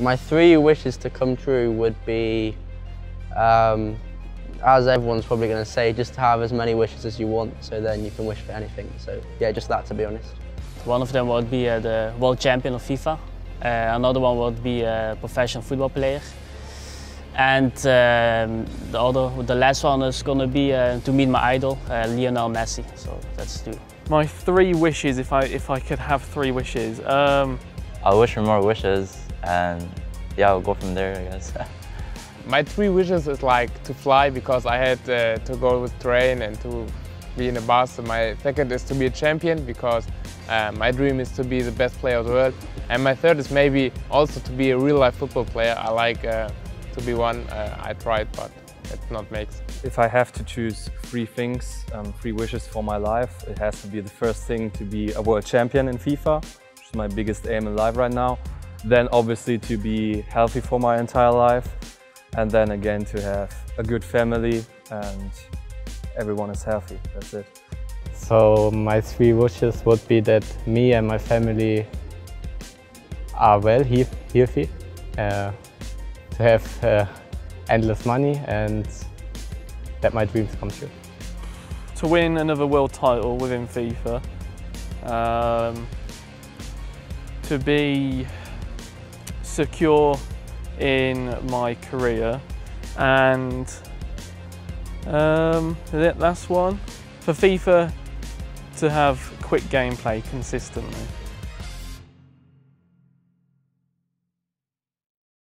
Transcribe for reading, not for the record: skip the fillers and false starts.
My three wishes to come true would be, as everyone's probably going to say, just to have as many wishes as you want, so then you can wish for anything. So yeah, just that, to be honest. One of them would be the world champion of FIFA. Another one would be a professional football player. And the last one is going to be to meet my idol, Lionel Messi. So that's two. My three wishes, if I could have three wishes. I wish for more wishes, and yeah, I'll go from there, I guess. My three wishes is like to fly, because I had to go with train and to be in a bus. So my second is to be a champion, because my dream is to be the best player of the world. And my third is maybe also to be a real-life football player. I like to be one. I tried, but it's not makes. If I have to choose three things, three wishes for my life, it has to be the first thing to be a world champion in FIFA, which is my biggest aim in life right now. Then obviously to be healthy for my entire life. And then again to have a good family and everyone is healthy, that's it. So my three wishes would be that me and my family are well, healthy, to have endless money, and that my dreams come true. To win another world title within FIFA, to be secure in my career, and that's one. For FIFA, to have quick gameplay consistently.